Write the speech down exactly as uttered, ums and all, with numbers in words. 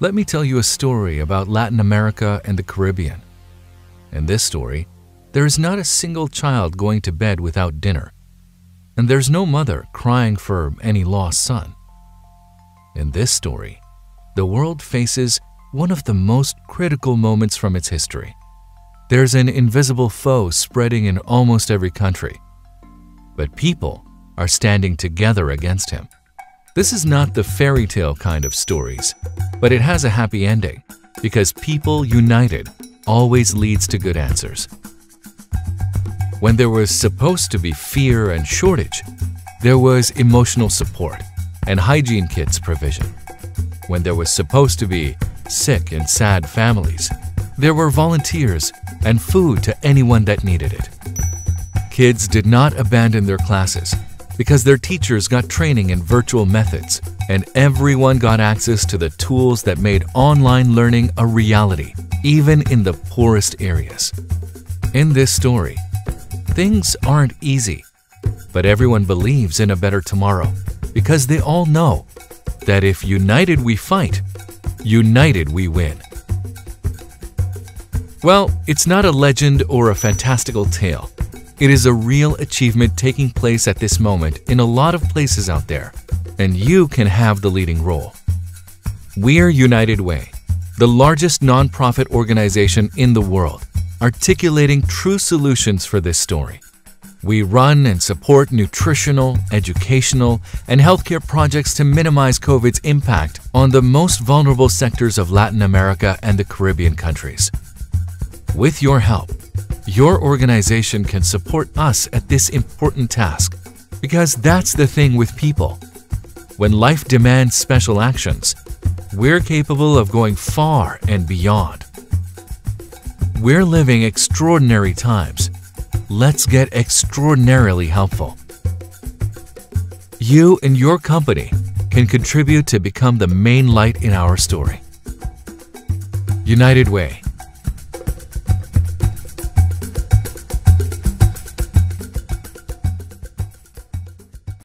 Let me tell you a story about Latin America and the Caribbean. In this story, there is not a single child going to bed without dinner, and there's no mother crying for any lost son. In this story, the world faces one of the most critical moments from its history. There's an invisible foe spreading in almost every country, but people are standing together against him. This is not the fairy tale kind of stories, but it has a happy ending because people united always leads to good answers. When there was supposed to be fear and shortage, there was emotional support and hygiene kits provision. When there was supposed to be sick and sad families, there were volunteers and food to anyone that needed it. Kids did not abandon their classes because their teachers got training in virtual methods, and everyone got access to the tools that made online learning a reality, even in the poorest areas. In this story, things aren't easy, but everyone believes in a better tomorrow because they all know that if united we fight, united we win. Well, it's not a legend or a fantastical tale. It is a real achievement taking place at this moment in a lot of places out there, and you can have the leading role. We're United Way, the largest nonprofit organization in the world, articulating true solutions for this story. We run and support nutritional, educational, and healthcare projects to minimize COVID's impact on the most vulnerable sectors of Latin America and the Caribbean countries. With your help, your organization can support us at this important task, because that's the thing with people. When life demands special actions, we're capable of going far and beyond. We're living extraordinary times. Let's get extraordinarily helpful. You and your company can contribute to become the main light in our story. United Way.